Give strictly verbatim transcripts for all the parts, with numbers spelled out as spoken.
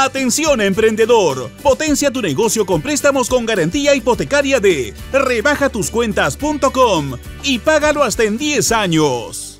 Atención emprendedor, potencia tu negocio con préstamos con garantía hipotecaria de rebaja tus cuentas punto com y págalo hasta en diez años.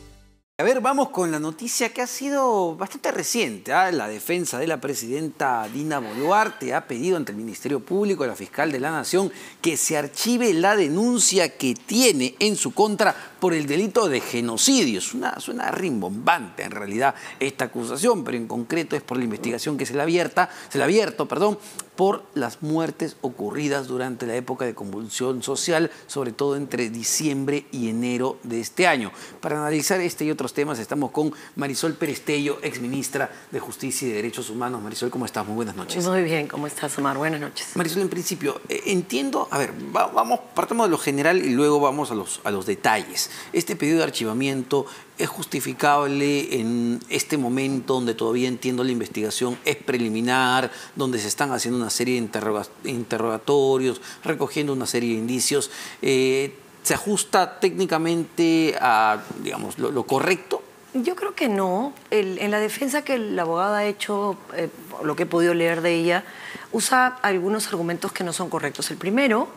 A ver, vamos con la noticia que ha sido bastante reciente. ¿eh? La defensa de la presidenta Dina Boluarte ha pedido ante el Ministerio Público y la fiscal de la Nación que se archive la denuncia que tiene en su contra por el delito de genocidio. Suena, suena rimbombante en realidad esta acusación, pero en concreto es por la investigación que se le abierta, se le abierto, perdón, por las muertes ocurridas durante la época de convulsión social, sobre todo entre diciembre y enero de este año. Para analizar este y otros temas estamos con Marisol Pérez Tello, exministra de Justicia y de Derechos Humanos. Marisol, ¿cómo estás? Muy buenas noches. Muy bien, ¿cómo estás, Omar? Buenas noches. Marisol, en principio, eh, entiendo, a ver, va, vamos, partamos de lo general y luego vamos a los, a los detalles. Este pedido de archivamiento es justificable en este momento donde todavía entiendo la investigación es preliminar, donde se están haciendo una serie de interroga interrogatorios, recogiendo una serie de indicios. Eh, ¿Se ajusta técnicamente a, digamos, lo, lo correcto? Yo creo que no. El, en la defensa que la abogada ha hecho, eh, lo que he podido leer de ella, usa algunos argumentos que no son correctos. El primero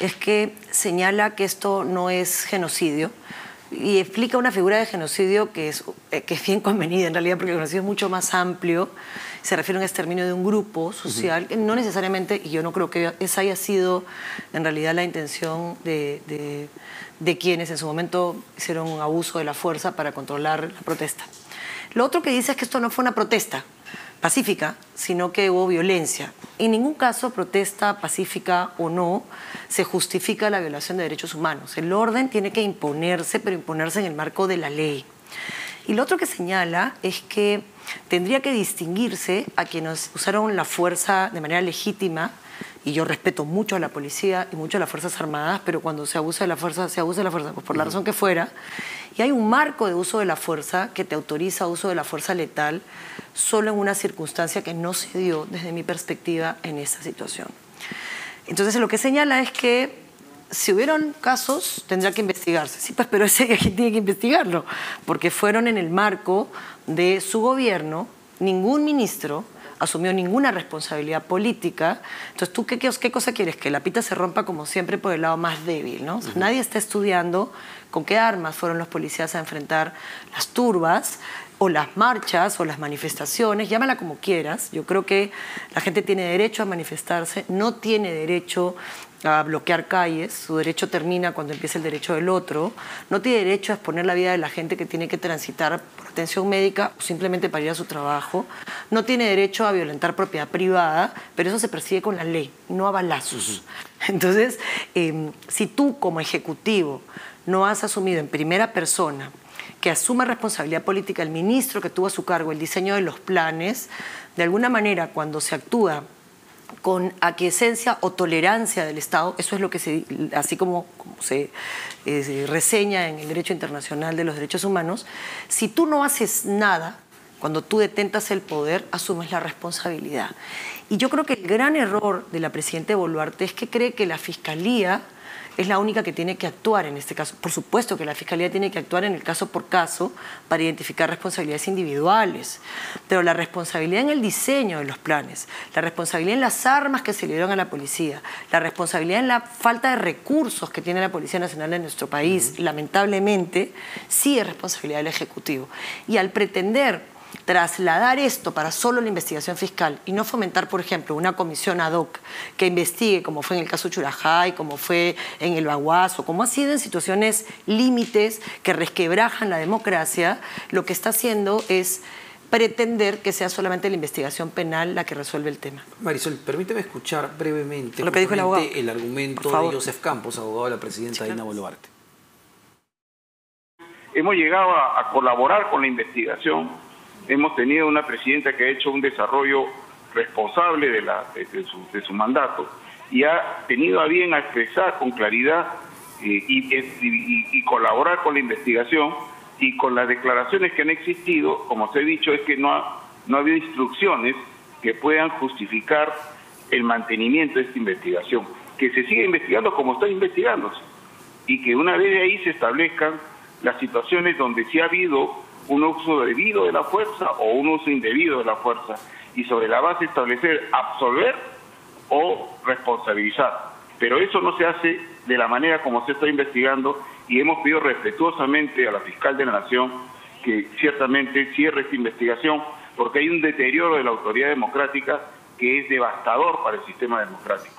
es que señala que esto no es genocidio y explica una figura de genocidio que es, eh, que es bien convenida en realidad, porque el genocidio es mucho más amplio. Se refiere a un exterminio de un grupo social, uh-huh. no necesariamente, y yo no creo que esa haya sido en realidad la intención de, de, de quienes en su momento hicieron un abuso de la fuerza para controlar la protesta. Lo otro que dice es que esto no fue una protesta pacífica, sino que hubo violencia. En ningún caso, protesta pacífica o no, se justifica la violación de derechos humanos. El orden tiene que imponerse, pero imponerse en el marco de la ley. Y lo otro que señala es que tendría que distinguirse a quienes usaron la fuerza de manera legítima, y yo respeto mucho a la policía y mucho a las Fuerzas Armadas, pero cuando se abusa de la fuerza, se abusa de la fuerza, pues por la razón que fuera. Y hay un marco de uso de la fuerza que te autoriza uso de la fuerza letal solo en una circunstancia que no se dio desde mi perspectiva en esta situación. Entonces lo que señala es que si hubieron casos, tendría que investigarse. Sí, pues, pero ese tiene que investigarlo, porque fueron en el marco de su gobierno, ningún ministro asumió ninguna responsabilidad política. Entonces, ¿tú qué, qué, qué cosa quieres? Que la pita se rompa como siempre por el lado más débil, ¿no? O sea, uh-huh. Nadie está estudiando con qué armas fueron los policías a enfrentar las turbas o las marchas o las manifestaciones, llámala como quieras. Yo creo que la gente tiene derecho a manifestarse, no tiene derecho a bloquear calles, su derecho termina cuando empieza el derecho del otro, no tiene derecho a exponer la vida de la gente que tiene que transitar por atención médica o simplemente para ir a su trabajo, no tiene derecho a violentar propiedad privada, pero eso se persigue con la ley, no a balazos. Uh-huh. Entonces, eh, si tú como ejecutivo no has asumido en primera persona que asuma responsabilidad política el ministro que tuvo a su cargo el diseño de los planes, de alguna manera cuando se actúa con aquiescencia o tolerancia del Estado, eso es lo que se, así como, como se, eh, se reseña en el derecho internacional de los derechos humanos, si tú no haces nada, cuando tú detentas el poder, asumes la responsabilidad. Y yo creo que el gran error de la presidenta Boluarte es que cree que la Fiscalía es la única que tiene que actuar en este caso. Por supuesto que la Fiscalía tiene que actuar en el caso por caso para identificar responsabilidades individuales, pero la responsabilidad en el diseño de los planes, la responsabilidad en las armas que se le dieron a la policía, la responsabilidad en la falta de recursos que tiene la Policía Nacional en nuestro país, uh-huh. lamentablemente, sí es responsabilidad del Ejecutivo. Y al pretender trasladar esto para solo la investigación fiscal y no fomentar, por ejemplo, una comisión ad hoc que investigue, como fue en el caso Churajay, como fue en el Baguazo, como ha sido en situaciones límites que resquebrajan la democracia, lo que está haciendo es pretender que sea solamente la investigación penal la que resuelve el tema. Marisol, permíteme escuchar brevemente lo que dijo el, abogado. el argumento de Josef Campos, abogado de la presidenta Dina Boluarte. Hemos llegado a, a colaborar con la investigación. Hemos tenido una presidenta que ha hecho un desarrollo responsable de, la, de, de, su, de su mandato y ha tenido a bien a expresar con claridad eh, y, y, y colaborar con la investigación, y con las declaraciones que han existido, como os he dicho, es que no ha, no ha habido instrucciones que puedan justificar el mantenimiento de esta investigación. Que se siga investigando como está investigándose y que una vez de ahí se establezcan las situaciones donde sí ha habido un uso debido de la fuerza o un uso indebido de la fuerza. y sobre la base establecer absolver o responsabilizar. Pero eso no se hace de la manera como se está investigando y hemos pedido respetuosamente a la fiscal de la Nación que ciertamente cierre esta investigación porque hay un deterioro de la autoridad democrática que es devastador para el sistema democrático.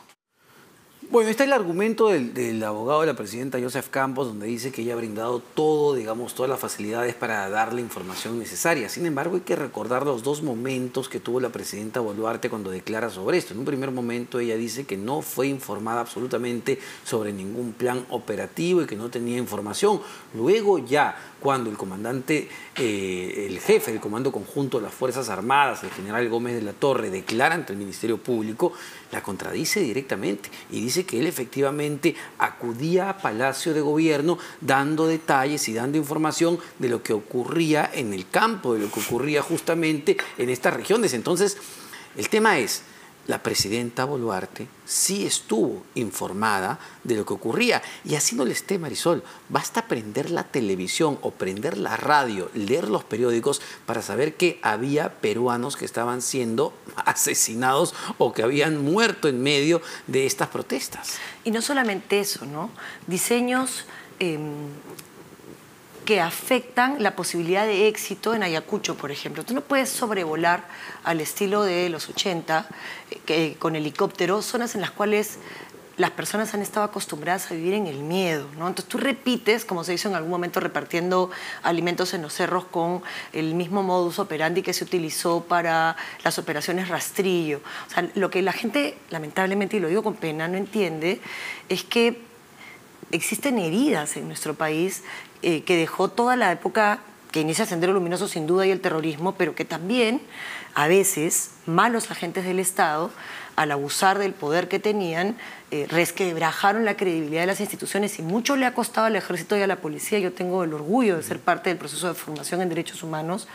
Bueno, este es el argumento del, del abogado de la presidenta, Josef Campos, donde dice que ella ha brindado todo, digamos, todas las facilidades para dar la información necesaria. Sin embargo, hay que recordar los dos momentos que tuvo la presidenta Boluarte cuando declara sobre esto. En un primer momento, ella dice que no fue informada absolutamente sobre ningún plan operativo y que no tenía información. Luego ya, cuando el comandante, eh, el jefe del Comando Conjunto de las Fuerzas Armadas, el general Gómez de la Torre, declara ante el Ministerio Público, la contradice directamente y dice que él efectivamente acudía a Palacio de Gobierno dando detalles y dando información de lo que ocurría en el campo, de lo que ocurría justamente en estas regiones. Entonces, el tema es, la presidenta Boluarte sí estuvo informada de lo que ocurría. Y así no le esté, Marisol, basta prender la televisión o prender la radio, leer los periódicos para saber que había peruanos que estaban siendo asesinados o que habían muerto en medio de estas protestas. Y no solamente eso, ¿no? Diseños eh, que afectan la posibilidad de éxito en Ayacucho, por ejemplo. Tú no puedes sobrevolar al estilo de los ochenta, que, con helicóptero, zonas en las cuales las personas han estado acostumbradas a vivir en el miedo, ¿no? Entonces tú repites, como se hizo en algún momento repartiendo alimentos en los cerros con el mismo modus operandi que se utilizó para las operaciones rastrillo. O sea, lo que la gente, lamentablemente, y lo digo con pena, no entiende, es que existen heridas en nuestro país eh, que dejó toda la época que inicia Sendero Luminoso sin duda y el terrorismo, pero que también a veces malos agentes del Estado, al abusar del poder que tenían, eh, resquebrajaron la credibilidad de las instituciones y mucho le ha costado al ejército y a la policía. Yo tengo el orgullo de ser parte del proceso de formación en derechos humanos,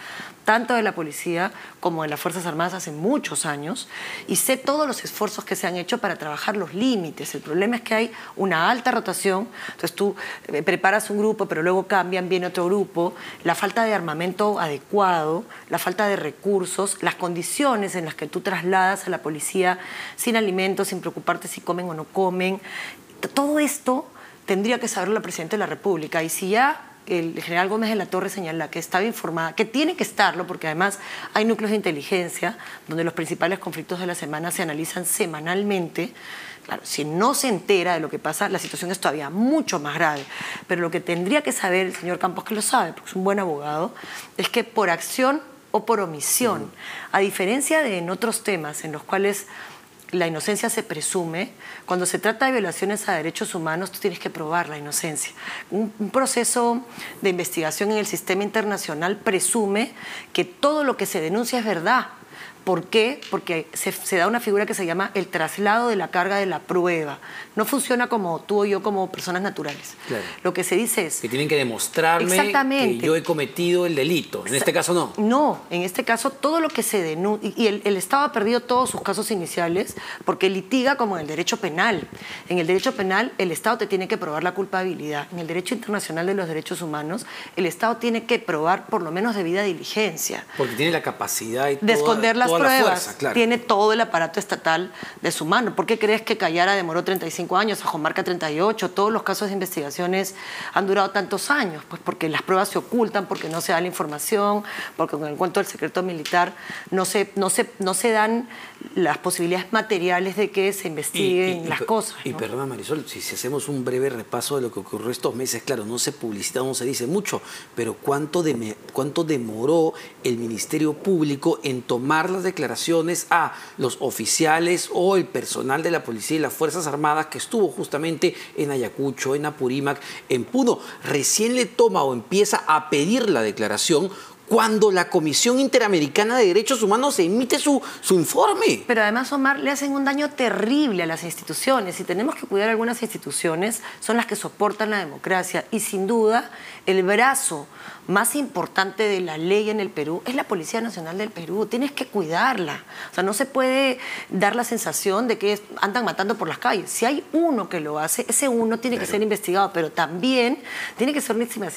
tanto de la policía como de las Fuerzas Armadas hace muchos años, y sé todos los esfuerzos que se han hecho para trabajar los límites. El problema es que hay una alta rotación, entonces tú eh, preparas un grupo, pero luego cambian, viene otro grupo, la falta de armamento adecuado, la falta de recursos, las condiciones en las que tú trasladas a la policía sin alimentos, sin preocuparte si comen o no comen. Todo esto tendría que saberlo la Presidenta de la República. Y si ya el general Gómez de la Torre señala que estaba informada, que tiene que estarlo, porque además hay núcleos de inteligencia donde los principales conflictos de la semana se analizan semanalmente. Claro, si no se entera de lo que pasa, la situación es todavía mucho más grave. Pero lo que tendría que saber el señor Campos, que lo sabe, porque es un buen abogado, es que por acción o por omisión, a diferencia de en otros temas en los cuales la inocencia se presume, cuando se trata de violaciones a derechos humanos tú tienes que probar la inocencia. Un, un proceso de investigación en el sistema internacional presume que todo lo que se denuncia es verdad. ¿Por qué? Porque se, se da una figura que se llama el traslado de la carga de la prueba. No funciona como tú o yo, como personas naturales. Claro. Lo que se dice es que tienen que demostrarme que yo he cometido el delito. En este caso no. No, en este caso todo lo que se denuncia... Y el, el Estado ha perdido todos sus casos iniciales porque litiga como en el derecho penal. En el derecho penal el Estado te tiene que probar la culpabilidad. En el derecho internacional de los derechos humanos el Estado tiene que probar por lo menos debida diligencia. Porque tiene la capacidad y de toda, esconder las pruebas, fuerza, claro. Tiene todo el aparato estatal de su mano. ¿Por qué crees que Callara demoró treinta y cinco años, a Jomarca treinta y ocho? Todos los casos de investigaciones han durado tantos años, pues porque las pruebas se ocultan, porque no se da la información, porque con el cuento del secreto militar no se, no se, no se dan las posibilidades materiales de que se investiguen y, y, las y, cosas, ¿no? Y perdón, Marisol, si, si hacemos un breve repaso de lo que ocurrió estos meses, claro, no se publicita, no se dice mucho, pero ¿cuánto, de, cuánto demoró el Ministerio Público en tomar las declaraciones a los oficiales o el personal de la policía y las Fuerzas Armadas que estuvo justamente en Ayacucho, en Apurímac, en Puno? Recién le toma o empieza a pedir la declaración cuando la Comisión Interamericana de Derechos Humanos emite su, su informe. Pero además, Omar, le hacen un daño terrible a las instituciones. Si tenemos que cuidar algunas instituciones, son las que soportan la democracia. Y sin duda, el brazo más importante de la ley en el Perú es la Policía Nacional del Perú. Tienes que cuidarla. O sea, no se puede dar la sensación de que andan matando por las calles. Si hay uno que lo hace, ese uno tiene que ser investigado, pero también tiene que ser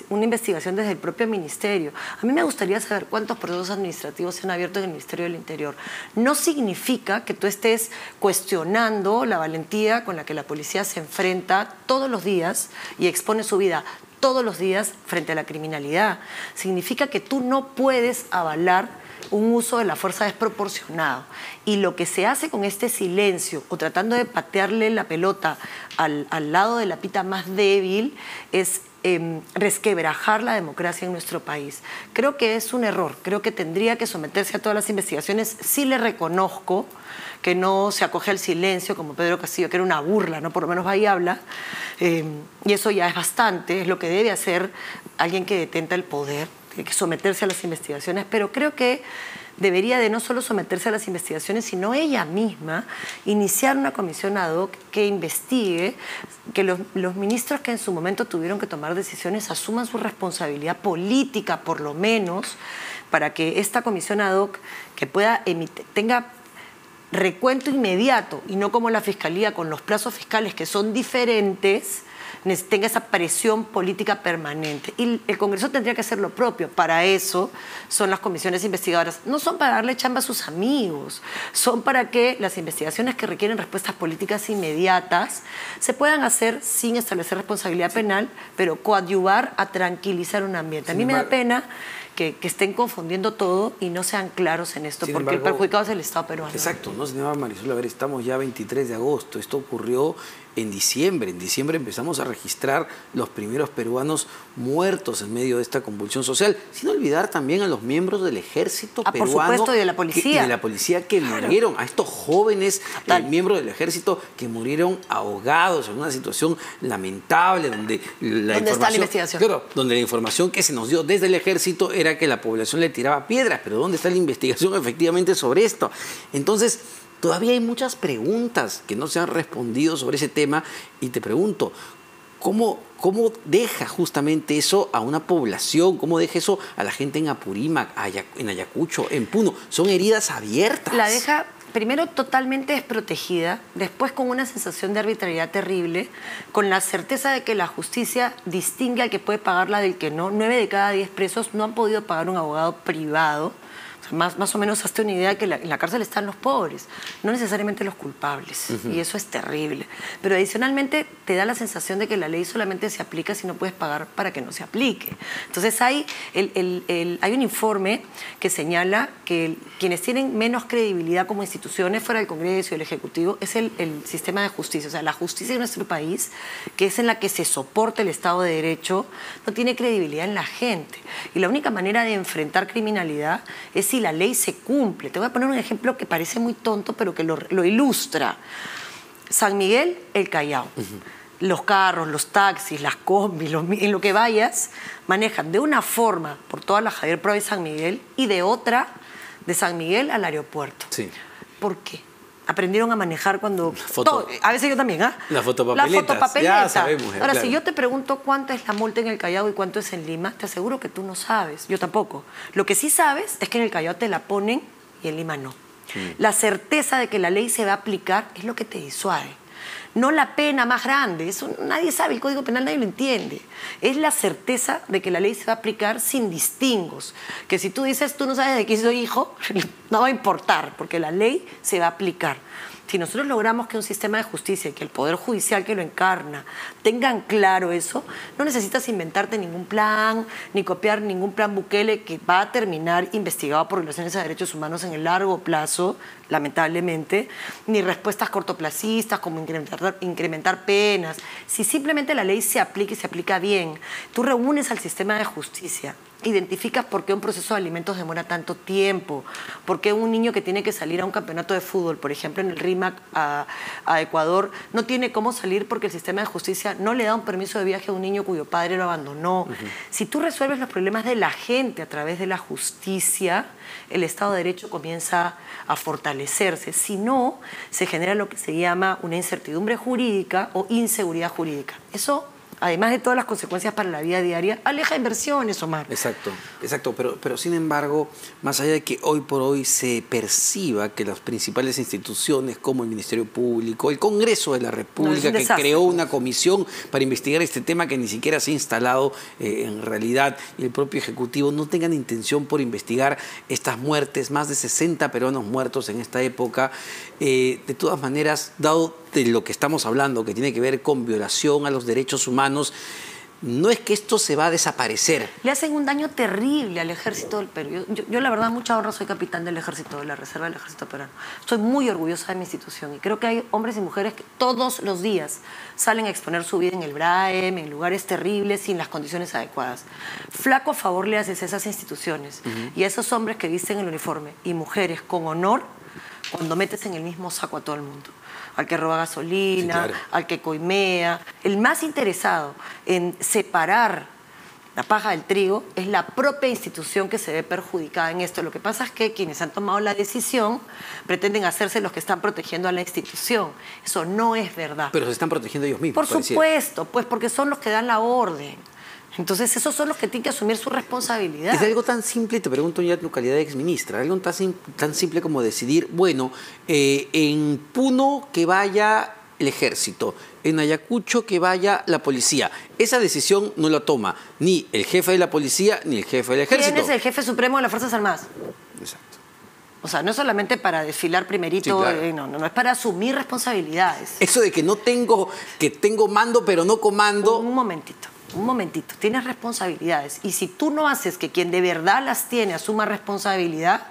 una investigación desde el propio ministerio. A mí me gustaría saber cuántos procesos administrativos se han abierto en el Ministerio del Interior. No significa que tú estés cuestionando la valentía con la que la policía se enfrenta todos los días y expone su vida todos los días frente a la criminalidad. Significa que tú no puedes avalar un uso de la fuerza desproporcionado. Y lo que se hace con este silencio o tratando de patearle la pelota al, al lado de la pita más débil es Eh, resquebrajar la democracia en nuestro país. Creo que es un error, creo que tendría que someterse a todas las investigaciones. Sí le reconozco que no se acoge al silencio como Pedro Castillo, que era una burla, ¿no? Por lo menos va y habla, eh, y eso ya es bastante, es lo que debe hacer alguien que detenta el poder, tiene que someterse a las investigaciones, pero creo que debería de no solo someterse a las investigaciones, sino ella misma iniciar una comisión ad hoc que investigue, que los, los ministros que en su momento tuvieron que tomar decisiones asuman su responsabilidad política, por lo menos, para que esta comisión ad hoc que pueda emitir, tenga recuento inmediato y no como la Fiscalía con los plazos fiscales que son diferentes, tenga esa presión política permanente. Y el Congreso tendría que hacer lo propio. Para eso son las comisiones investigadoras. No son para darle chamba a sus amigos, son para que las investigaciones que requieren respuestas políticas inmediatas se puedan hacer sin establecer responsabilidad penal, pero coadyuvar a tranquilizar un ambiente. A mí me da pena que, que estén confundiendo todo y no sean claros en esto, porque el perjudicado es el Estado peruano. Exacto, no, señora Marisol, a ver, estamos ya veintitrés de agosto, esto ocurrió en diciembre, en diciembre empezamos a registrar los primeros peruanos muertos en medio de esta convulsión social, sin olvidar también a los miembros del ejército ah, peruano. Por supuesto, y de la policía. Que, y de la policía que claro. murieron, a estos jóvenes eh, miembros del ejército que murieron ahogados en una situación lamentable, donde la, ¿Dónde está la investigación? Claro, donde la información que se nos dio desde el ejército era que la población le tiraba piedras, pero ¿dónde está la investigación efectivamente sobre esto? Entonces, todavía hay muchas preguntas que no se han respondido sobre ese tema y te pregunto, ¿cómo, cómo deja justamente eso a una población? ¿Cómo deja eso a la gente en Apurímac, en Ayacucho, en Puno? Son heridas abiertas. La deja primero totalmente desprotegida, después con una sensación de arbitrariedad terrible, con la certeza de que la justicia distingue al que puede pagarla del que no. Nueve de cada diez presos no han podido pagar un abogado privado. O sea, más, más o menos hazte una idea que la, en la cárcel están los pobres, no necesariamente los culpables. Uh-huh. Y eso es terrible. Pero adicionalmente te da la sensación de que la ley solamente se aplica si no puedes pagar para que no se aplique. Entonces hay, el, el, el, hay un informe que señala que el, quienes tienen menos credibilidad como instituciones fuera del Congreso y el Ejecutivo, es el, el sistema de justicia. O sea, la justicia en nuestro país, que es en la que se soporta el Estado de Derecho, no tiene credibilidad en la gente. Y la única manera de enfrentar criminalidad es si la ley se cumple. Te voy a poner un ejemplo que parece muy tonto, pero que lo, lo ilustra. San Miguel, el Callao. Uh-huh. Los carros, los taxis, las combis, los, en lo que vayas, manejan de una forma por toda la Javier Prado y San Miguel y de otra de San Miguel al aeropuerto. Sí. ¿Por qué? Aprendieron a manejar cuando... Foto, todo, a veces yo también, ¿ah? ¿eh? La fotopapeleta. La fotopapeleta. Ya sabemos. Ahora, claro. Si yo te pregunto cuánta es la multa en el Callao y cuánto es en Lima, te aseguro que tú no sabes. Yo tampoco. Lo que sí sabes es que en el Callao te la ponen y en Lima no. Sí. La certeza de que la ley se va a aplicar es lo que te disuade. No la pena más grande. Eso nadie sabe, el Código Penal nadie lo entiende. Es la certeza de que la ley se va a aplicar sin distingos. Que si tú dices, tú no sabes de quién soy hijo, no va a importar, porque la ley se va a aplicar. Si nosotros logramos que un sistema de justicia y que el Poder Judicial que lo encarna tengan claro eso, no necesitas inventarte ningún plan, ni copiar ningún plan Bukele que va a terminar investigado por violaciones a derechos humanos en el largo plazo, lamentablemente, ni respuestas cortoplacistas como incrementar, incrementar penas. Si simplemente la ley se aplica y se aplica bien, tú reúnes al sistema de justicia, identificas por qué un proceso de alimentos demora tanto tiempo, por qué un niño que tiene que salir a un campeonato de fútbol, por ejemplo en el RIMAC a, a Ecuador, no tiene cómo salir porque el sistema de justicia no le da un permiso de viaje a un niño cuyo padre lo abandonó. Uh-huh. Si tú resuelves los problemas de la gente a través de la justicia, el Estado de Derecho comienza a fortalecerse. Si no, se genera lo que se llama una incertidumbre jurídica o inseguridad jurídica. Eso además de todas las consecuencias para la vida diaria, aleja inversiones, Omar. Exacto, exacto. Pero, pero sin embargo, más allá de que hoy por hoy se perciba que las principales instituciones como el Ministerio Público, el Congreso de la República, no, que creó una comisión para investigar este tema que ni siquiera se ha instalado eh, en realidad, y el propio Ejecutivo no tengan intención por investigar estas muertes, más de sesenta peruanos muertos en esta época, eh, de todas maneras, dado de lo que estamos hablando, que tiene que ver con violación a los derechos humanos, no es que esto se va a desaparecer. Le hacen un daño terrible al ejército del Perú. Yo, yo, yo la verdad, mucha honra, soy capitán del ejército, de la reserva del ejército peruano. Estoy muy orgullosa de mi institución y creo que hay hombres y mujeres que todos los días salen a exponer su vida en el Braem, en lugares terribles, sin las condiciones adecuadas. Flaco favor le haces a esas instituciones uh-huh. y a esos hombres que visten el uniforme, y mujeres con honor, cuando metes en el mismo saco a todo el mundo. Al que roba gasolina, sí, claro. al que coimea. El más interesado en separar la paja del trigo es la propia institución que se ve perjudicada en esto. Lo que pasa es que quienes han tomado la decisión pretenden hacerse los que están protegiendo a la institución. Eso no es verdad. Pero se están protegiendo ellos mismos. Por supuesto, pues porque son los que dan la orden. Entonces, esos son los que tienen que asumir su responsabilidad. Es algo tan simple, te pregunto ya en tu calidad de exministra, algo tan, sim tan simple como decidir, bueno, eh, en Puno que vaya el ejército, en Ayacucho que vaya la policía. Esa decisión no la toma ni el jefe de la policía ni el jefe del ejército. ¿Quién es el jefe supremo de las Fuerzas Armadas? Exacto. O sea, no es solamente para desfilar primerito, sí, claro. eh, no, no, no, es para asumir responsabilidades. Eso de que no tengo, que tengo mando pero no comando. Un momentito. Un momentito, tienes responsabilidades, y si tú no haces que quien de verdad las tiene asuma responsabilidad,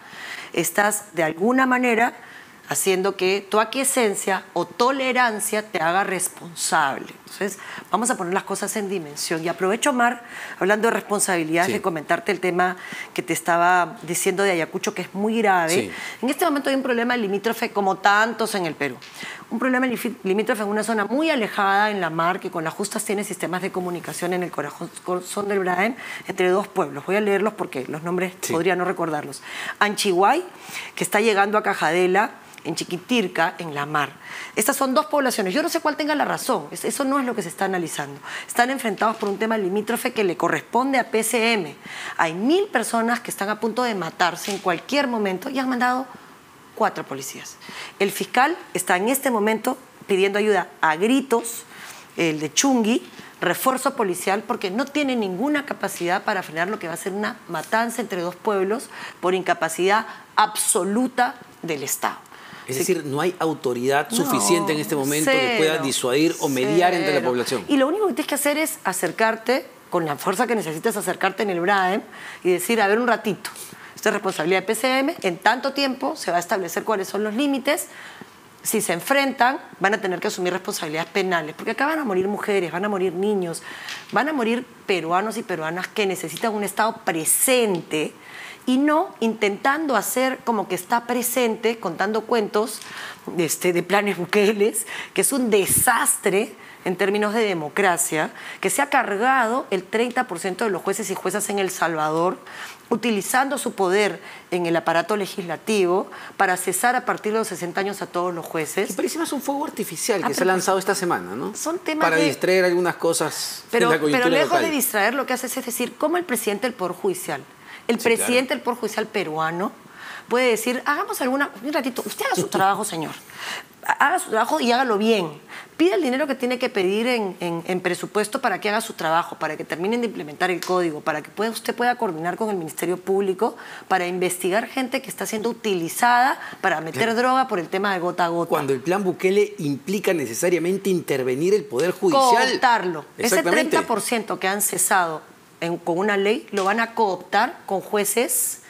estás de alguna manera haciendo que tu aquiescencia o tolerancia te haga responsable. Entonces, vamos a poner las cosas en dimensión. Y aprovecho, Omar, hablando de responsabilidades, sí. de comentarte el tema que te estaba diciendo de Ayacucho, que es muy grave. Sí. En este momento hay un problema limítrofe, como tantos en el Perú. Un problema limítrofe en una zona muy alejada en la mar, que con las justas tiene sistemas de comunicación en el corazón del Braem, entre dos pueblos. Voy a leerlos porque los nombres sí. podría no recordarlos. Anchihuay, que está llegando a Cajadela, en Chiquitirca, en la mar. Estas son dos poblaciones. Yo no sé cuál tenga la razón. Eso no es lo que se está analizando. Están enfrentados por un tema limítrofe que le corresponde a P C M. Hay mil personas que están a punto de matarse en cualquier momento y han mandado cuatro policías. El fiscal está en este momento pidiendo ayuda a gritos, el de Chungui, refuerzo policial, porque no tiene ninguna capacidad para frenar lo que va a ser una matanza entre dos pueblos por incapacidad absoluta del Estado. Es decir, no hay autoridad suficiente no, en este momento cero, que pueda disuadir o mediar cero. entre la población. Y lo único que tienes que hacer es acercarte, con la fuerza que necesitas, acercarte en el Braem y decir, a ver, un ratito, esta es responsabilidad de P C M, en tanto tiempo se va a establecer cuáles son los límites. Si se enfrentan, van a tener que asumir responsabilidades penales, porque acá van a morir mujeres, van a morir niños, van a morir peruanos y peruanas que necesitan un Estado presente, y no intentando hacer como que está presente, contando cuentos este, de planes Bukele, que es un desastre en términos de democracia, que se ha cargado el treinta por ciento de los jueces y juezas en El Salvador, utilizando su poder en el aparato legislativo para cesar a partir de los sesenta años a todos los jueces. Y parece más un fuego artificial ah, que se ha lanzado esta semana, ¿no? Son temas para de... distraer algunas cosas pero, de la coyuntura Pero lejos local. de distraer, lo que haces es decir, ¿cómo el presidente del Poder Judicial? El sí, presidente claro. del Poder Judicial peruano puede decir, hagamos alguna... Un ratito, usted haga su trabajo, señor. Haga su trabajo y hágalo bien. Pida el dinero que tiene que pedir en, en, en presupuesto para que haga su trabajo, para que terminen de implementar el código, para que puede, usted pueda coordinar con el Ministerio Público para investigar gente que está siendo utilizada para meter droga por el tema de gota a gota. Cuando el plan Bukele implica necesariamente intervenir el Poder Judicial. Cooptarlo. Ese treinta por ciento que han cesado En, con una ley, lo van a cooptar con jueces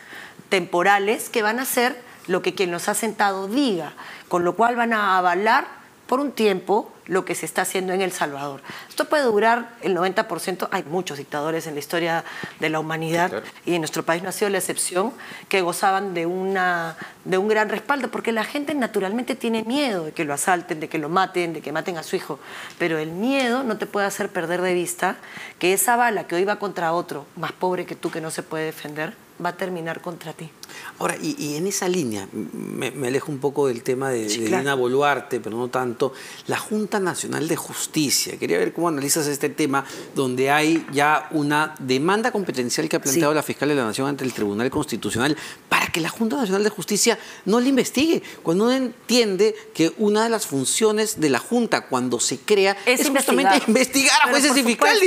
temporales que van a hacer lo que quien los ha sentado diga, con lo cual van a avalar por un tiempo lo que se está haciendo en El Salvador. Esto puede durar el noventa por ciento. Hay muchos dictadores en la historia de la humanidad, sí, claro. y en nuestro país no ha sido la excepción, que gozaban de, una, de un gran respaldo, porque la gente naturalmente tiene miedo de que lo asalten, de que lo maten, de que maten a su hijo. Pero el miedo no te puede hacer perder de vista que esa bala que hoy va contra otro, más pobre que tú, que no se puede defender, va a terminar contra ti. Ahora, y, y en esa línea, me, me alejo un poco del tema de, sí, de claro. Dina Boluarte, pero no tanto, la Junta Nacional de Justicia. Quería ver cómo analizas este tema, donde hay ya una demanda competencial que ha planteado sí. la Fiscal de la Nación ante el Tribunal Constitucional para que la Junta Nacional de Justicia no la investigue. Cuando uno entiende que una de las funciones de la Junta cuando se crea es, es justamente investigar a jueces y fiscales.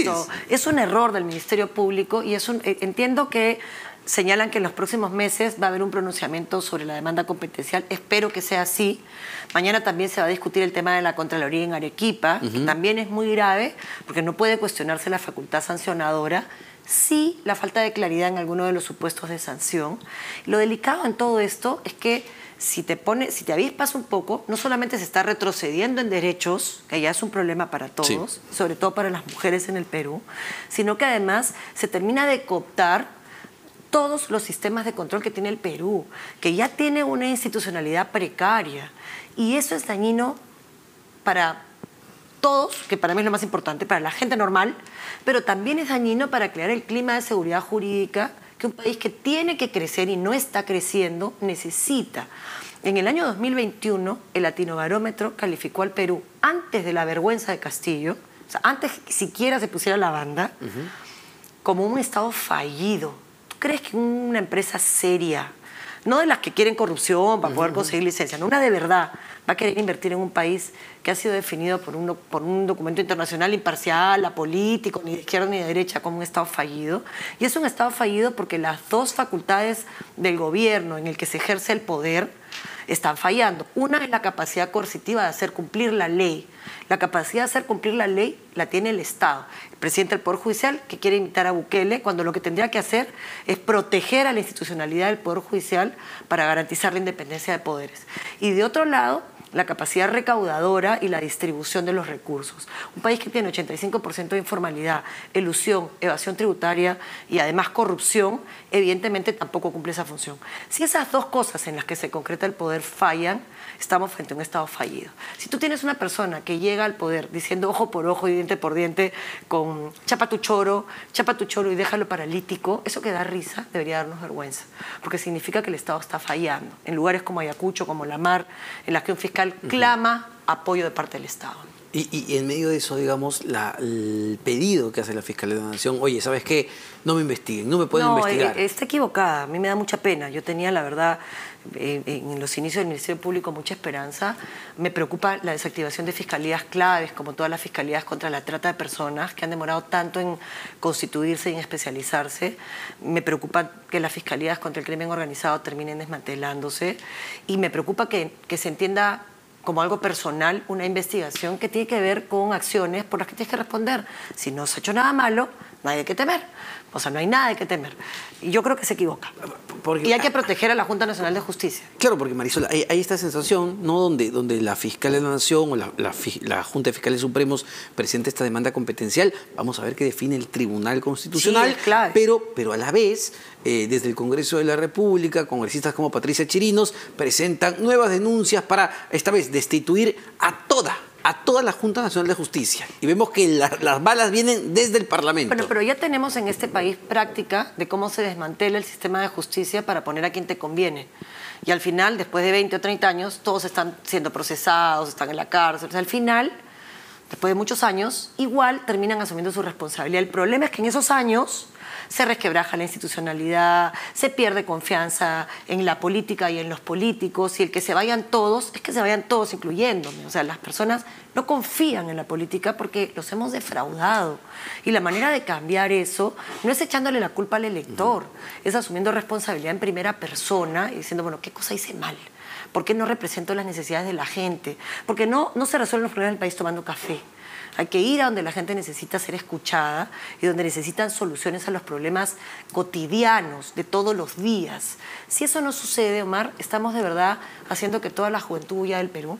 Es un error del Ministerio Público y es un, eh, entiendo que señalan que en los próximos meses va a haber un pronunciamiento sobre la demanda competencial. Espero que sea así. Mañana también se va a discutir el tema de la Contraloría en Arequipa, uh-huh. que también es muy grave porque no puede cuestionarse la facultad sancionadora. Sí, la falta de claridad en alguno de los supuestos de sanción. Lo delicado en todo esto es que si te pone, si te avispas un poco, no solamente se está retrocediendo en derechos, que ya es un problema para todos, sí. sobre todo para las mujeres en el Perú, sino que además se termina de cooptar todos los sistemas de control que tiene el Perú, que ya tiene una institucionalidad precaria. Y eso es dañino para todos, que para mí es lo más importante, para la gente normal, pero también es dañino para crear el clima de seguridad jurídica que un país que tiene que crecer y no está creciendo necesita. En el año dos mil veintiuno, el Latinobarómetro calificó al Perú, antes de la vergüenza de Castillo, o sea, antes que siquiera se pusiera la banda, uh-huh. como un Estado fallido. ¿Crees que una empresa seria, no de las que quieren corrupción para poder conseguir licencia, no, una de verdad, va a querer invertir en un país que ha sido definido por un, por un documento internacional imparcial, apolítico, ni de izquierda ni de derecha, como un Estado fallido? Y es un Estado fallido porque las dos facultades del gobierno en el que se ejerce el poder están fallando. Una es la capacidad coercitiva de hacer cumplir la ley. La capacidad de hacer cumplir la ley la tiene el Estado. El presidente del Poder Judicial, que quiere imitar a Bukele, cuando lo que tendría que hacer es proteger a la institucionalidad del Poder Judicial para garantizar la independencia de poderes. Y de otro lado, la capacidad recaudadora y la distribución de los recursos. Un país que tiene ochenta y cinco por ciento de informalidad, elusión, evasión tributaria y además corrupción, evidentemente tampoco cumple esa función. Si esas dos cosas en las que se concreta el poder fallan, estamos frente a un Estado fallido. Si tú tienes una persona que llega al poder diciendo ojo por ojo y diente por diente, con chapa tu choro, chapa tu choro y déjalo paralítico, eso que da risa debería darnos vergüenza, porque significa que el Estado está fallando. En lugares como Ayacucho, como La Mar, en las que un fiscal clama uh-huh. apoyo de parte del Estado. Y, y en medio de eso, digamos, la, el pedido que hace la Fiscalía de la Nación, oye, ¿sabes qué? No me investiguen, no me pueden no, investigar. Eh, está equivocada, a mí me da mucha pena. Yo tenía, la verdad, eh, en los inicios del Ministerio Público mucha esperanza. Me preocupa la desactivación de fiscalías claves, como todas las fiscalías contra la trata de personas, que han demorado tanto en constituirse y en especializarse. Me preocupa que las fiscalías contra el crimen organizado terminen desmantelándose. Y me preocupa que, que se entienda como algo personal una investigación que tiene que ver con acciones por las que tienes que responder. Si no se ha hecho nada malo, no hay de qué temer. O sea, no hay nada de qué temer. Y yo creo que se equivoca. Porque, y hay que proteger a la Junta Nacional de Justicia. Claro, porque Marisol, hay, hay esta sensación, ¿no? Donde, donde la Fiscal de la Nación o la, la, la Junta de Fiscales Supremos presenta esta demanda competencial. Vamos a ver qué define el Tribunal Constitucional. Sí, claro. Pero, pero a la vez, eh, desde el Congreso de la República, congresistas como Patricia Chirinos presentan nuevas denuncias para, esta vez, destituir a toda a toda la Junta Nacional de Justicia. Y vemos que la, las balas vienen desde el Parlamento. Bueno, pero ya tenemos en este país práctica de cómo se desmantela el sistema de justicia para poner a quien te conviene. Y al final, después de veinte o treinta años, todos están siendo procesados, están en la cárcel. O sea, al final, después de muchos años, igual terminan asumiendo su responsabilidad. El problema es que en esos años se resquebraja la institucionalidad, se pierde confianza en la política y en los políticos, y el que se vayan todos, es que se vayan todos incluyéndome. O sea, las personas no confían en la política porque los hemos defraudado. Y la manera de cambiar eso no es echándole la culpa al elector, uh-huh. es asumiendo responsabilidad en primera persona y diciendo, bueno, ¿qué cosa hice mal? ¿Por qué no represento las necesidades de la gente? Porque no, no se resuelven los problemas del país tomando café. Hay que ir a donde la gente necesita ser escuchada y donde necesitan soluciones a los problemas cotidianos de todos los días. Si eso no sucede, Omar, estamos de verdad haciendo que toda la juventud ya del Perú,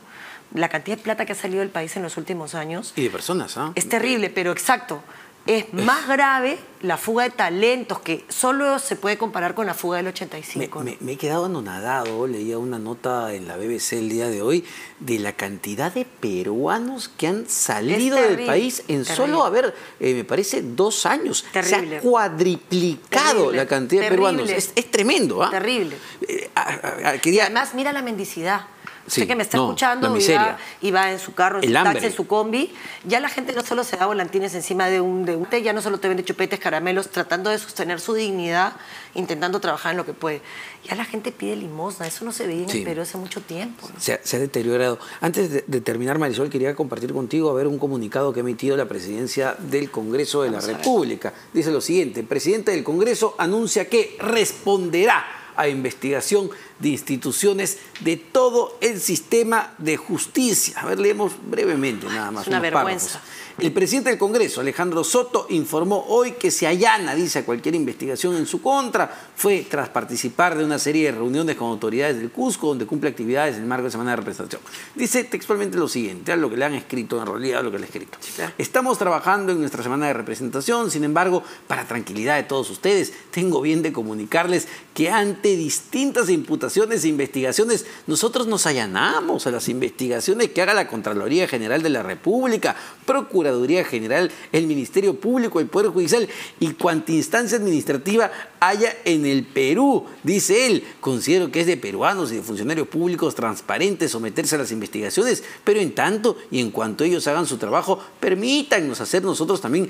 la cantidad de plata que ha salido del país en los últimos años... Y de personas, ¿ah? ¿eh? Es terrible, pero exacto. es más grave la fuga de talentos, que solo se puede comparar con la fuga del ochenta y cinco. Me, ¿no? me, me he quedado anonadado, leía una nota en la B B C el día de hoy de la cantidad de peruanos que han salido terrible, del país en terrible. solo, a ver, eh, me parece dos años. Terrible. Se ha cuadriplicado terrible. la cantidad terrible. de peruanos. Es, es tremendo. ¿eh? Terrible. Eh, a, a, quería... Además, mira la mendicidad. Sí, sé que me está no, escuchando y va, y va en su carro, en el su taxi, hambre. en su combi. Ya la gente no solo se da volantines encima de un de un té, ya no solo te vende chupetes, caramelos, tratando de sostener su dignidad, intentando trabajar en lo que puede. Ya la gente pide limosna, eso no se veía en sí. el Perú hace mucho tiempo. ¿no? Se, se ha deteriorado. Antes de, de terminar, Marisol, quería compartir contigo a ver un comunicado que ha emitido la presidencia del Congreso de Vamos la República. Dice lo siguiente: el presidente del Congreso anuncia que responderá a investigación de instituciones de todo el sistema de justicia. A ver, leemos brevemente nada más. Es una vergüenza. Párrafos. El presidente del Congreso, Alejandro Soto, informó hoy que se allana, dice, a cualquier investigación en su contra. Fue tras participar de una serie de reuniones con autoridades del Cusco, donde cumple actividades en el marco de Semana de Representación. Dice textualmente lo siguiente, a lo que le han escrito, en realidad a lo que le han escrito. Estamos trabajando en nuestra Semana de Representación, sin embargo, para tranquilidad de todos ustedes, tengo bien de comunicarles que ante distintas imputaciones e investigaciones, nosotros nos allanamos a las investigaciones que haga la Contraloría General de la República, Procuraduría General, el Ministerio Público, el Poder Judicial y cuanta instancia administrativa haya en el Perú, dice él. Considero que es de peruanos y de funcionarios públicos transparentes someterse a las investigaciones, pero en tanto y en cuanto ellos hagan su trabajo, permítannos hacer nosotros también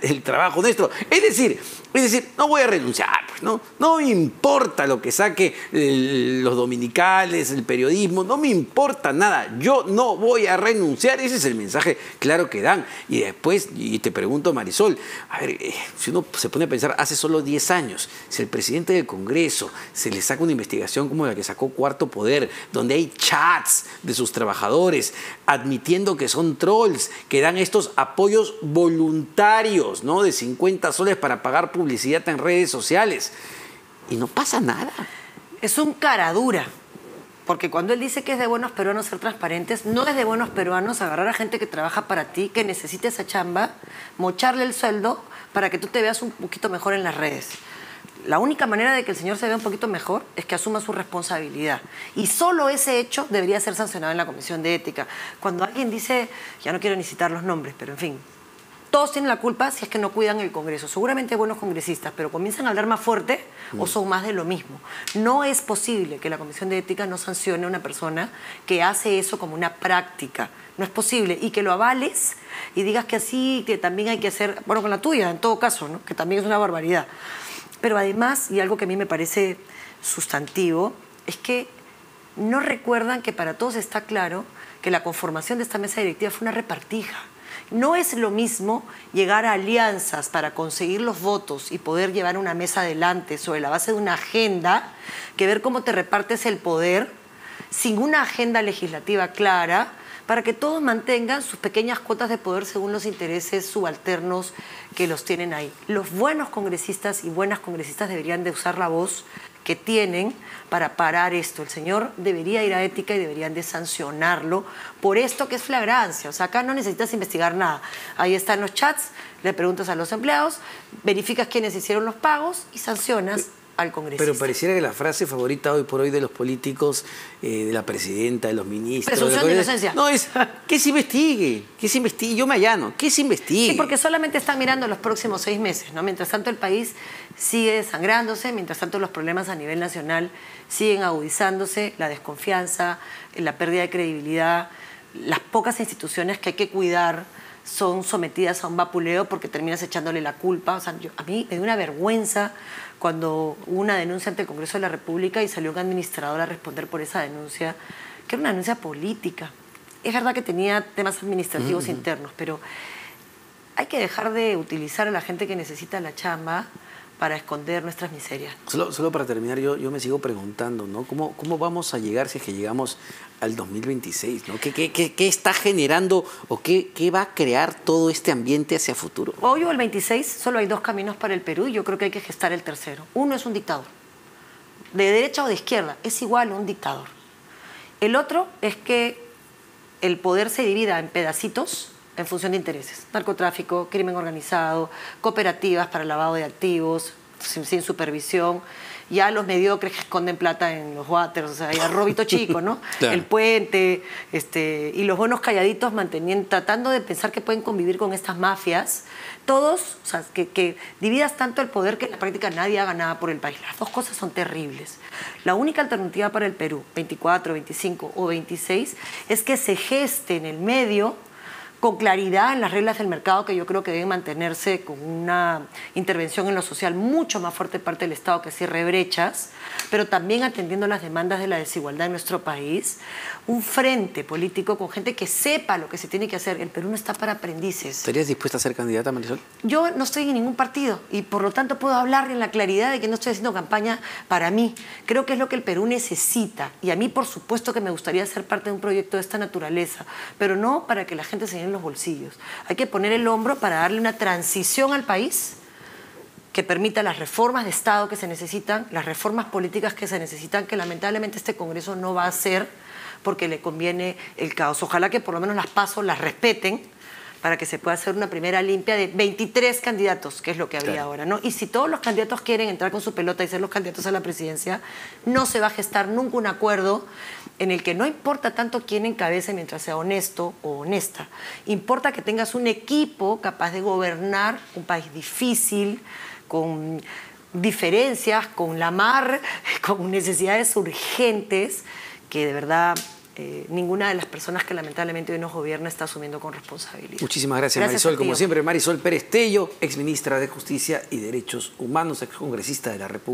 el trabajo nuestro. Es decir, es decir, no voy a renunciar, pues, ¿no? No importa lo que saque el los dominicales, el periodismo, no me importa nada, yo no voy a renunciar. Ese es el mensaje claro que dan. Y después, y te pregunto, Marisol, a ver, eh, si uno se pone a pensar, hace solo diez años, si el presidente del Congreso se le saca una investigación como la que sacó Cuarto Poder, donde hay chats de sus trabajadores admitiendo que son trolls, que dan estos apoyos voluntarios, ¿no?, de cincuenta soles para pagar publicidad en redes sociales, y no pasa nada. Es un cara dura, porque cuando él dice que es de buenos peruanos ser transparentes, no es de buenos peruanos agarrar a gente que trabaja para ti, que necesita esa chamba, mocharle el sueldo para que tú te veas un poquito mejor en las redes. La única manera de que el señor se vea un poquito mejor es que asuma su responsabilidad. Y solo ese hecho debería ser sancionado en la Comisión de Ética. Cuando alguien dice, ya no quiero ni citar los nombres, pero en fin, todos tienen la culpa si es que no cuidan el Congreso. Seguramente hay buenos congresistas, pero comienzan a hablar más fuerte o son más de lo mismo. No es posible que la Comisión de Ética no sancione a una persona que hace eso como una práctica. No es posible. Y que lo avales y digas que así, que también hay que hacer, bueno, con la tuya, en todo caso, ¿no?, que también es una barbaridad. Pero además, y algo que a mí me parece sustantivo, es que no recuerdan que para todos está claro que la conformación de esta mesa directiva fue una repartija. No es lo mismo llegar a alianzas para conseguir los votos y poder llevar una mesa adelante sobre la base de una agenda, que ver cómo te repartes el poder sin una agenda legislativa clara, para que todos mantengan sus pequeñas cuotas de poder según los intereses subalternos que los tienen ahí. Los buenos congresistas y buenas congresistas deberían de usar la voz que tienen para parar esto. El señor debería ir a ética y deberían de sancionarlo por esto que es flagrancia. O sea, acá no necesitas investigar nada. Ahí están los chats, le preguntas a los empleados, verificas quiénes hicieron los pagos y sancionas al congresista. Pero pareciera que la frase favorita hoy por hoy de los políticos, eh, de la presidenta, de los ministros... Presunción de inocencia. No, es que se investigue, que se investigue, yo me allano, que se investigue. Sí, porque solamente están mirando los próximos seis meses, ¿no? Mientras tanto el país sigue desangrándose, mientras tanto los problemas a nivel nacional siguen agudizándose, la desconfianza, la pérdida de credibilidad, las pocas instituciones que hay que cuidar son sometidas a un vapuleo porque terminas echándole la culpa. O sea, yo, a mí me dio una vergüenza cuando hubo una denuncia ante el Congreso de la República y salió un administrador a responder por esa denuncia, que era una denuncia política. Es verdad que tenía temas administrativos uh-huh. internos, pero hay que dejar de utilizar a la gente que necesita la chamba para esconder nuestras miserias. Solo, solo para terminar, yo, yo me sigo preguntando, ¿no? ¿Cómo, cómo vamos a llegar si es que llegamos al dos mil veintiséis? ¿No? ¿Qué, qué, qué, qué está generando o qué, qué va a crear todo este ambiente hacia futuro? Hoy o el veintiséis solo hay dos caminos para el Perú y yo creo que hay que gestar el tercero. Uno es un dictador, de derecha o de izquierda, es igual un dictador. El otro es que el poder se divida en pedacitos en función de intereses. Narcotráfico, crimen organizado, cooperativas para lavado de activos, sin, sin supervisión. Ya los mediocres que esconden plata en los waters, o sea, ya robito chico, ¿no? Claro. El puente, este, y los buenos calladitos manteniendo, tratando de pensar que pueden convivir con estas mafias. Todos, o sea, que, que dividas tanto el poder que en la práctica nadie haga nada por el país. Las dos cosas son terribles. La única alternativa para el Perú, veinticuatro, veinticinco o veintiséis, es que se geste en el medio con claridad en las reglas del mercado, que yo creo que deben mantenerse, con una intervención en lo social mucho más fuerte de parte del Estado que cierre brechas, pero también atendiendo las demandas de la desigualdad en nuestro país. Un frente político con gente que sepa lo que se tiene que hacer. El Perú no está para aprendices. ¿Estarías dispuesta a ser candidata, Marisol? Yo no estoy en ningún partido y por lo tanto puedo hablar en la claridad de que no estoy haciendo campaña para mí. Creo que es lo que el Perú necesita y a mí por supuesto que me gustaría ser parte de un proyecto de esta naturaleza, pero no para que la gente se los bolsillos. Hay que poner el hombro para darle una transición al país que permita las reformas de Estado que se necesitan, las reformas políticas que se necesitan, que lamentablemente este Congreso no va a hacer porque le conviene el caos. Ojalá que por lo menos las PASO las respeten para que se pueda hacer una primera limpia de veintitrés candidatos, que es lo que habría claro. ahora, ¿no? Y si todos los candidatos quieren entrar con su pelota y ser los candidatos a la presidencia, no se va a gestar nunca un acuerdo en el que no importa tanto quién encabece mientras sea honesto o honesta. Importa que tengas un equipo capaz de gobernar un país difícil, con diferencias, con la mar, con necesidades urgentes que de verdad... Eh, ninguna de las personas que lamentablemente hoy nos gobierna está asumiendo con responsabilidad. Muchísimas gracias, gracias Marisol. Como siempre, Marisol Pérez Tello, exministra de Justicia y Derechos Humanos, excongresista de la República.